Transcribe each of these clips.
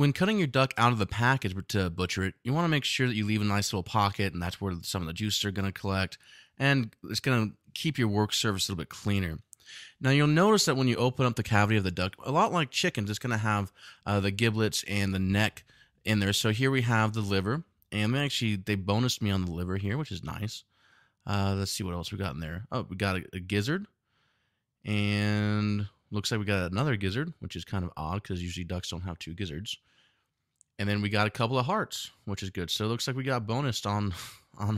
When cutting your duck out of the pack to butcher it, you want to make sure that you leave a nice little pocket, and that's where some of the juices are going to collect, and it's going to keep your work surface a little bit cleaner. Now, you'll notice that when you open up the cavity of the duck, a lot like chickens, it's going to have the giblets and the neck in there. So here we have the liver, and they bonused me on the liver here, which is nice. Let's see what else we got in there. Oh, we got a gizzard, and looks like we got another gizzard, which is kind of odd because usually ducks don't have two gizzards. And then we got a couple of hearts, which is good. So it looks like we got bonused on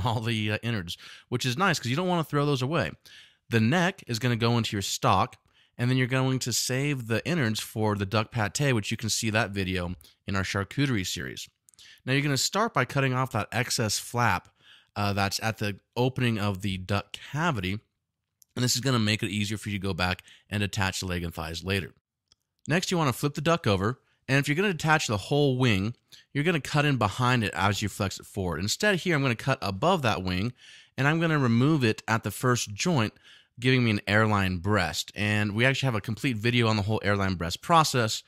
all the innards, which is nice because you don't want to throw those away. The neck is going to go into your stock, and then you're going to save the innards for the duck pate, which you can see that video in our charcuterie series. Now you're going to start by cutting off that excess flap that's at the opening of the duck cavity, and this is going to make it easier for you to go back and attach the leg and thighs later. Next, you want to flip the duck over, and if you're going to attach the whole wing, you're going to cut in behind it as you flex it forward. Instead here, I'm going to cut above that wing, and I'm going to remove it at the first joint, giving me an airline breast. And we actually have a complete video on the whole airline breast process,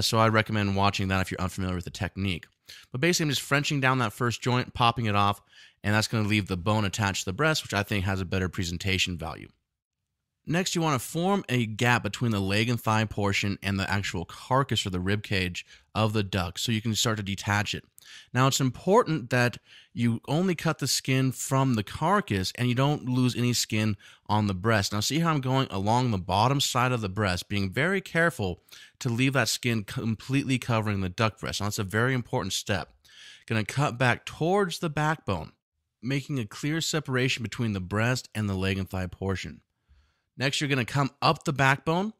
so I recommend watching that if you're unfamiliar with the technique. But basically, I'm just Frenching down that first joint, popping it off, and that's going to leave the bone attached to the breast, which I think has a better presentation value. Next, you want to form a gap between the leg and thigh portion and the actual carcass or the rib cage of the duck, so you can start to detach it. Now, it's important that you only cut the skin from the carcass and you don't lose any skin on the breast. Now, see how I'm going along the bottom side of the breast, being very careful to leave that skin completely covering the duck breast. Now, that's a very important step. Going to cut back towards the backbone, making a clear separation between the breast and the leg and thigh portion. Next, you're going to come up the backbone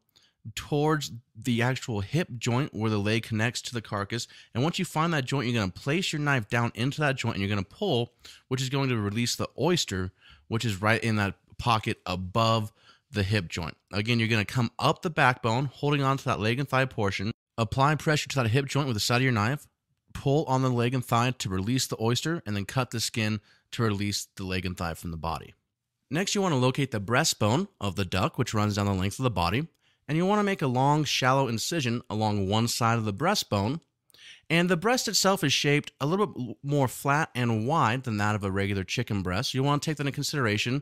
towards the actual hip joint where the leg connects to the carcass. And once you find that joint, you're going to place your knife down into that joint and you're going to pull, which is going to release the oyster, which is right in that pocket above the hip joint. Again, you're going to come up the backbone, holding on to that leg and thigh portion, apply pressure to that hip joint with the side of your knife, pull on the leg and thigh to release the oyster, and then cut the skin to release the leg and thigh from the body. Next, you want to locate the breastbone of the duck, which runs down the length of the body, and you want to make a long, shallow incision along one side of the breastbone, and the breast itself is shaped a little bit more flat and wide than that of a regular chicken breast. You want to take that into consideration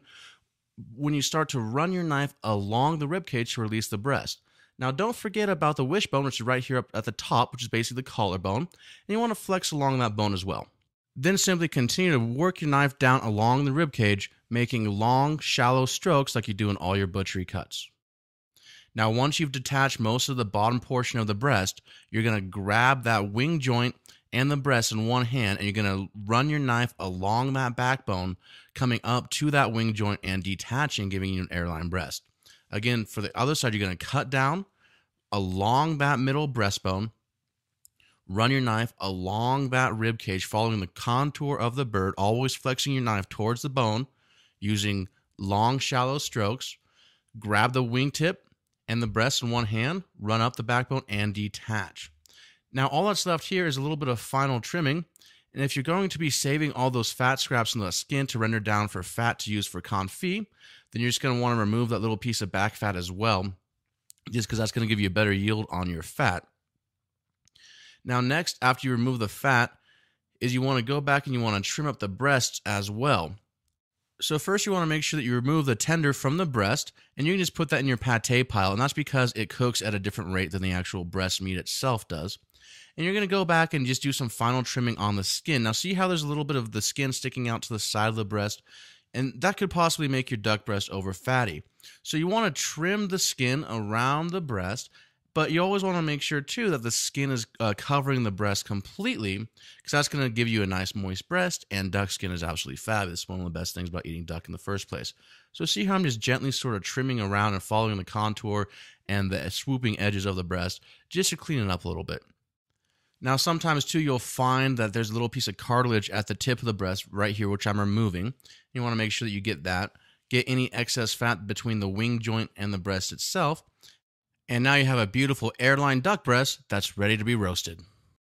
when you start to run your knife along the ribcage to release the breast. Now, don't forget about the wishbone, which is right here up at the top, which is basically the collarbone, and you want to flex along that bone as well. Then simply continue to work your knife down along the ribcage, making long, shallow strokes like you do in all your butchery cuts. Now, once you've detached most of the bottom portion of the breast, you're going to grab that wing joint and the breast in one hand, and you're going to run your knife along that backbone, coming up to that wing joint and detaching, giving you an airline breast. Again, for the other side, you're going to cut down along that middle breastbone, run your knife along that rib cage, following the contour of the bird, always flexing your knife towards the bone, using long, shallow strokes. Grab the wingtip and the breast in one hand, run up the backbone, and detach. Now, all that's left here is a little bit of final trimming, and if you're going to be saving all those fat scraps and the skin to render down for fat to use for confit, then you're just going to want to remove that little piece of back fat as well, just because that's going to give you a better yield on your fat. Now, next, after you remove the fat, is you want to go back and you want to trim up the breast as well. So first, you want to make sure that you remove the tender from the breast, and you can just put that in your pate pile, and that's because it cooks at a different rate than the actual breast meat itself does. And you're going to go back and just do some final trimming on the skin. Now, see how there's a little bit of the skin sticking out to the side of the breast, and that could possibly make your duck breast over fatty. So you want to trim the skin around the breast, but you always want to make sure, too, that the skin is covering the breast completely, because that's going to give you a nice, moist breast, and duck skin is absolutely fabulous. One of the best things about eating duck in the first place. So see how I'm just gently sort of trimming around and following the contour and the swooping edges of the breast just to clean it up a little bit. Now, sometimes, too, you'll find that there's a little piece of cartilage at the tip of the breast right here, which I'm removing. You want to make sure that you get that. Get any excess fat between the wing joint and the breast itself. And now you have a beautiful airline duck breast that's ready to be roasted.